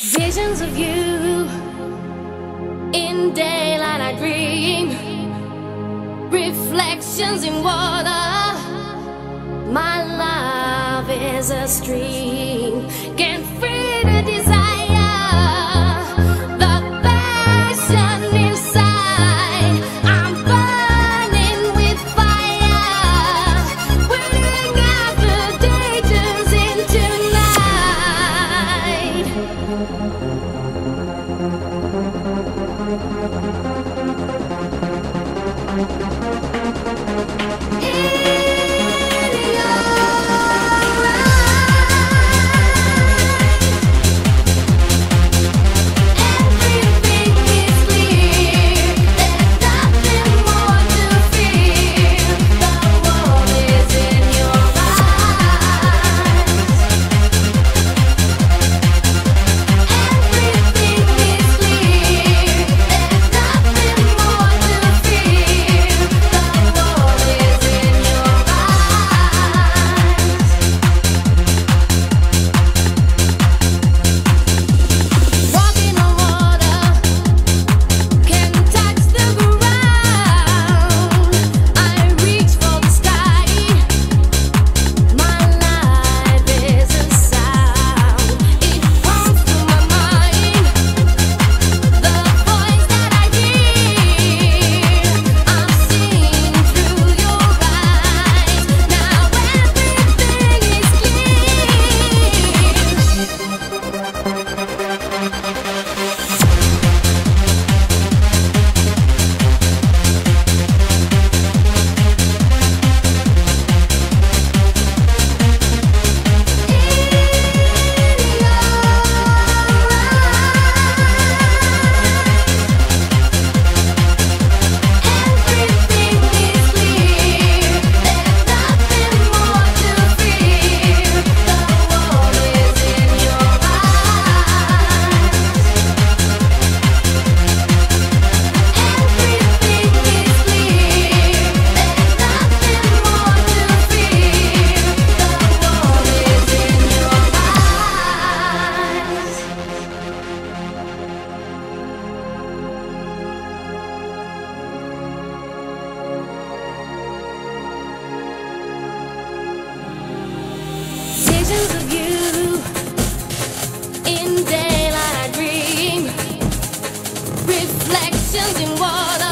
Visions of you in daylight I dream, reflections in water. My love is a stream, can't free the desire, the passion inside. I'm burning with fire, waiting out the day turns into night. Visions of you in daylight I dream, reflections in water.